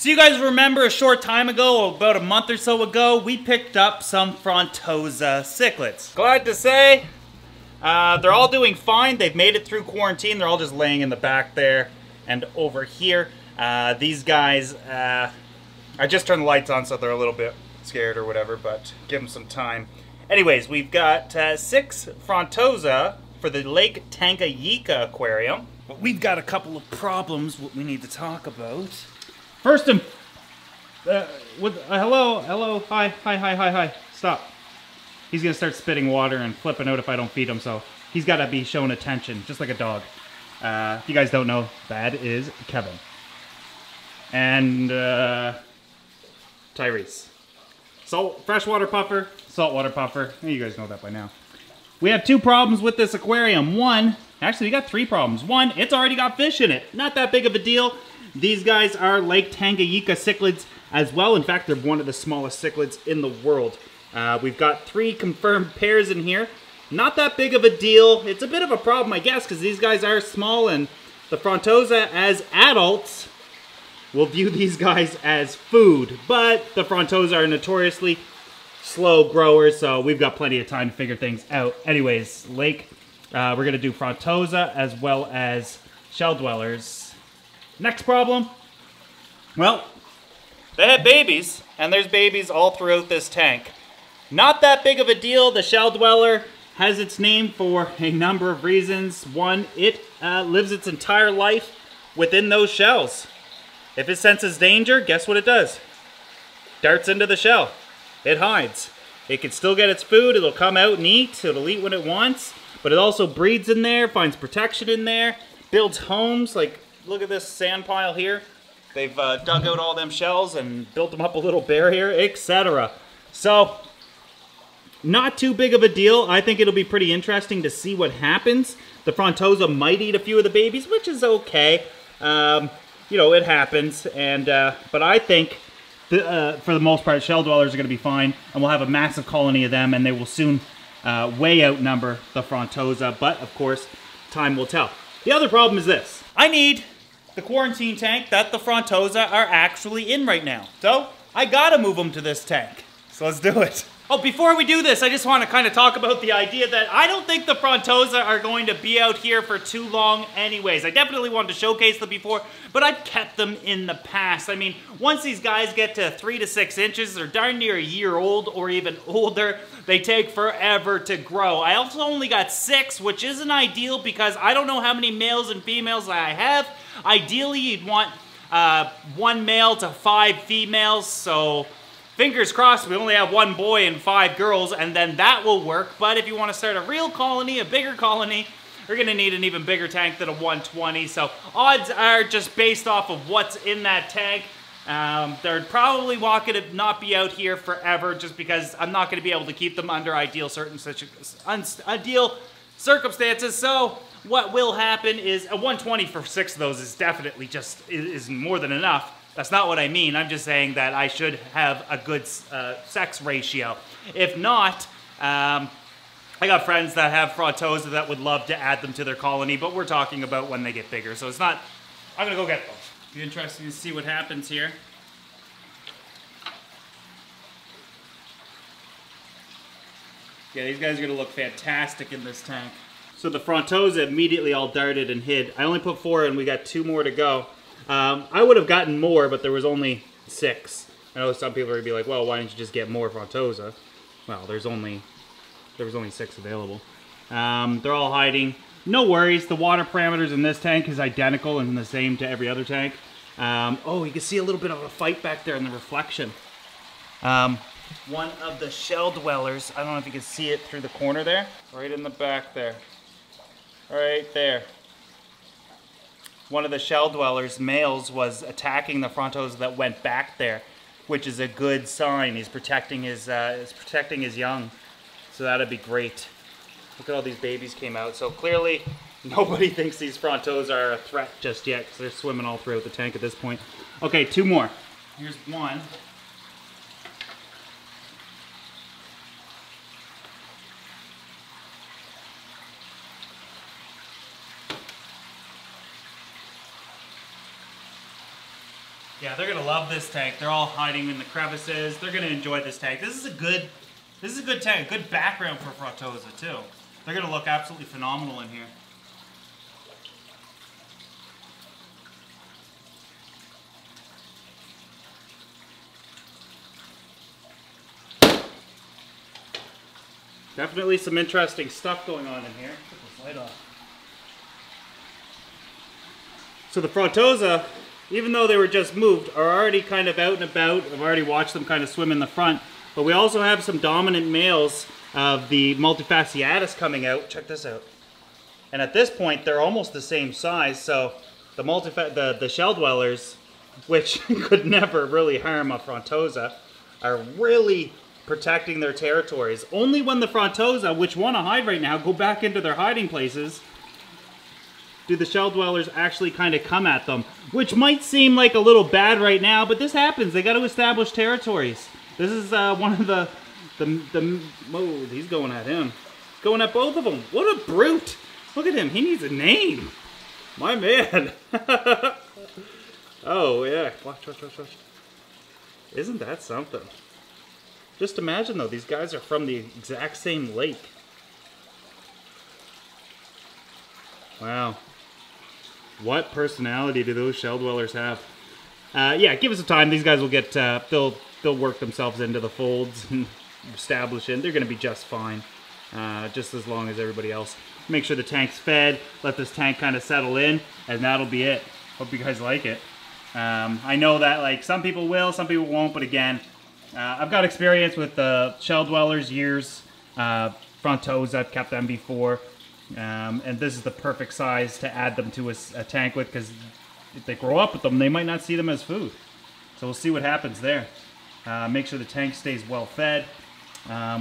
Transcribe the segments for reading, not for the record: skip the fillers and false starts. So you guys remember a short time ago, about a month or so ago, we picked up some Frontosa cichlids. Glad to say, they're all doing fine. They've made it through quarantine. They're all just laying in the back there and over here. These guys, I just turned the lights on so they're a little bit scared or whatever, but give them some time. Anyways, we've got 6 Frontosa for the Lake Tanganyika aquarium. But we've got a couple of problems what we need to talk about. First and... hello, hi. Stop. He's gonna start spitting water and flipping out if I don't feed him, so he's gotta be shown attention, just like a dog. If you guys don't know, that is Kevin. And, Tyrese. So, freshwater puffer, saltwater puffer. You guys know that by now. We have 2 problems with this aquarium. One, actually we got 3 problems. One, it's already got fish in it. Not that big of a deal. These guys are Lake Tanganyika cichlids as well. In fact, they're one of the smallest cichlids in the world. We've got 3 confirmed pairs in here. Not that big of a deal. It's a bit of a problem, I guess, because these guys are small and the Frontosa as adults will view these guys as food. But the Frontosa are notoriously slow growers, so we've got plenty of time to figure things out. Anyways, Lake, we're gonna do Frontosa as well as Shell Dwellers. Next problem, well, they have babies, and there's babies all throughout this tank. Not that big of a deal. The Shell Dweller has its name for a number of reasons. One, it lives its entire life within those shells. If it senses danger, guess what it does? Darts into the shell. It hides. It can still get its food. It'll come out and eat. It'll eat when it wants, but it also breeds in there, finds protection in there, builds homes. Like, look at this sand pile here. They've dug out all them shells and built them up a little barrier, etc. So, not too big of a deal. I think it'll be pretty interesting to see what happens. The Frontosa might eat a few of the babies, which is okay. You know, it happens, and but I think for the most part, Shell Dwellers are going to be fine, and we'll have a massive colony of them, and they will soon way outnumber the Frontosa. But of course, time will tell. The other problem is this: I need the quarantine tank that the Frontosa are actually in right now, so I gotta move them to this tank. So let's do it. Oh, before we do this, I just want to kind of talk about the idea that I don't think the Frontosa are going to be out here for too long anyways. I definitely wanted to showcase them before, but I've kept them in the past. I mean, once these guys get to 3 to 6 inches, they're darn near a year old or even older. They take forever to grow. I also only got 6, which isn't ideal because I don't know how many males and females I have. Ideally, you'd want 1 male to 5 females, so... fingers crossed we only have 1 boy and 5 girls, and then that will work. But if you want to start a real colony, a bigger colony, you're going to need an even bigger tank than a 120. So odds are just based off of what's in that tank. They're probably not going to be out here forever just because I'm not going to be able to keep them under ideal circumstances. So what will happen is a 120 for 6 of those is definitely just is more than enough. That's not what I mean. I'm just saying that I should have a good sex ratio. If not, I got friends that have Frontosa that would love to add them to their colony, but we're talking about when they get bigger, so it's not... I'm gonna go get them. It'll be interesting to see what happens here. Yeah, these guys are gonna look fantastic in this tank. So the Frontosa immediately all darted and hid. I only put 4 and we got 2 more to go. I would have gotten more, but there was only 6. I know some people are gonna be like, well, why didn't you just get more Frontosa? Well, there was only 6 available. They're all hiding. No worries, the water parameters in this tank is identical and the same to every other tank. Oh, you can see a little bit of a fight back there in the reflection. One of the Shell Dwellers, I don't know if you can see it through the corner there. Right in the back there. Right there. One of the Shell Dwellers, males, was attacking the Frontosa that went back there, which is a good sign. He's protecting his young, so that'd be great. Look at all these babies came out. So clearly, nobody thinks these Frontosa are a threat just yet because they're swimming all throughout the tank at this point. Okay, 2 more. Here's 1. Yeah, they're gonna love this tank. They're all hiding in the crevices. They're gonna enjoy this tank. This is a good tank, a good background for Frautosa too. They're gonna look absolutely phenomenal in here. Definitely some interesting stuff going on in here. Put this light off. So the Frautosa, even though they were just moved, are already kind of out and about. I've already watched them kind of swim in the front. But we also have some dominant males of the multifaciatus coming out. Check this out. And at this point, they're almost the same size. So the shell dwellers, which could never really harm a Frautosa, are really protecting their territories. Only when the Frautosa, which want to hide right now, go back into their hiding places, do the shell dwellers actually kind of come at them, which might seem like a little bad right now, but this happens. They got to establish territories. This is one of the oh, he's going at him. He's going at both of them. What a brute. Look at him. He needs a name. My man. Oh, yeah. Watch, watch, watch, watch. Isn't that something? Just imagine though, these guys are from the exact same lake. Wow. What personality do those shell dwellers have? Yeah, give us some time. These guys will get, they'll work themselves into the folds and establish it. They're going to be just fine, just as long as everybody else. Make sure the tank's fed, let this tank kind of settle in, and that'll be it. Hope you guys like it. I know that like some people will, some people won't, but again, I've got experience with the shell dwellers, years, Frautosa, I've kept them before, and this is the perfect size to add them to a tank with, because if they grow up with them, they might not see them as food. So we'll see what happens there. Make sure the tank stays well fed.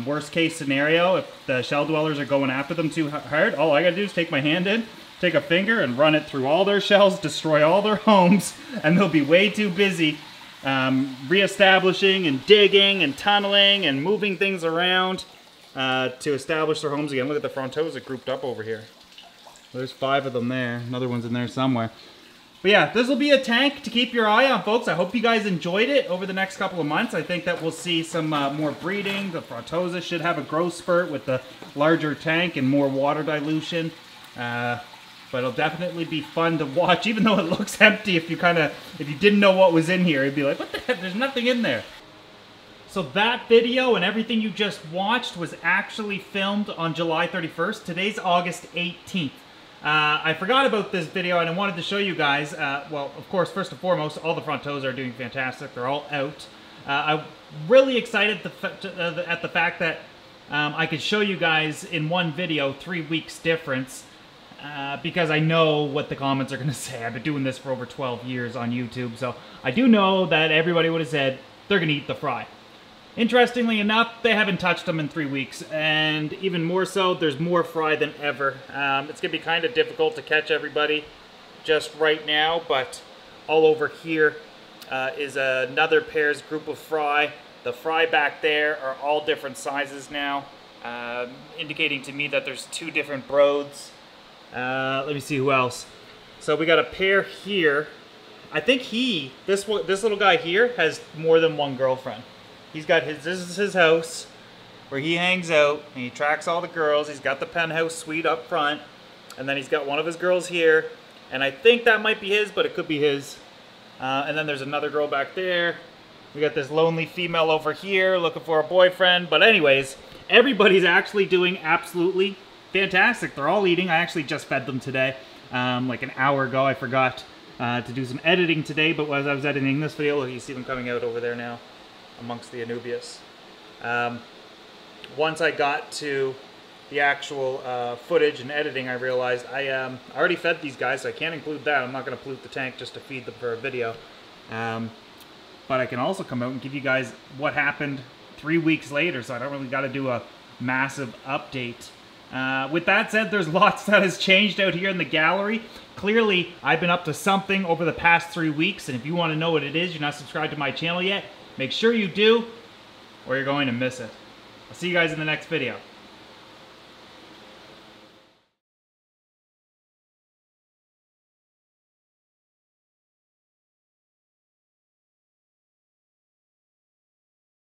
Worst case scenario, if the shell dwellers are going after them too hard, all I gotta do is take my hand in, take a finger and run it through all their shells, destroy all their homes, and they'll be way too busy reestablishing and digging and tunneling and moving things around to establish their homes again. Look at the Frautosa grouped up over here. There's 5 of them there. Another one's in there somewhere. But yeah, this will be a tank to keep your eye on, folks. I hope you guys enjoyed it over the next couple of months. I think that we'll see some more breeding. The Frautosa should have a growth spurt with the larger tank and more water dilution. But it'll definitely be fun to watch, even though it looks empty. If you didn't know what was in here, you'd be like, what the heck, there's nothing in there. So that video and everything you just watched was actually filmed on July 31st. Today's August 18th. I forgot about this video and I wanted to show you guys, well, of course, first and foremost, all the Frautosa are doing fantastic. They're all out. I'm really excited at the fact that I could show you guys in one video 3 weeks difference. Because I know what the comments are going to say. I've been doing this for over 12 years on YouTube, so I do know that everybody would have said they're going to eat the fry. Interestingly enough, they haven't touched them in 3 weeks, and even more so, there's more fry than ever. It's going to be kind of difficult to catch everybody just right now, but all over here is another pair's group of fry. The fry back there are all different sizes now, indicating to me that there's 2 different broods. Let me see who else. So we got a pair here. I think this little guy here has more than one girlfriend. He's got this is his house where he hangs out and he tracks all the girls. He's got the penthouse suite up front, and then he's got one of his girls here. And I think that might be his, but it could be his. And then there's another girl back there. We got this lonely female over here looking for a boyfriend. But anyways, everybody's actually doing absolutely fantastic. They're all eating. I actually just fed them today, like an hour ago. I forgot to do some editing today, but as I was editing this video, look, you see them coming out over there now amongst the Anubias. Once I got to the actual footage and editing, I realized I already fed these guys, so I can't include that. I'm not going to pollute the tank just to feed them for a video. But I can also come out and give you guys what happened 3 weeks later, so I don't really got to do a massive update. With that said, there's lots that has changed out here in the gallery. Clearly, I've been up to something over the past 3 weeks, and if you want to know what it is, you're not subscribed to my channel yet, make sure you do, or you're going to miss it. I'll see you guys in the next video.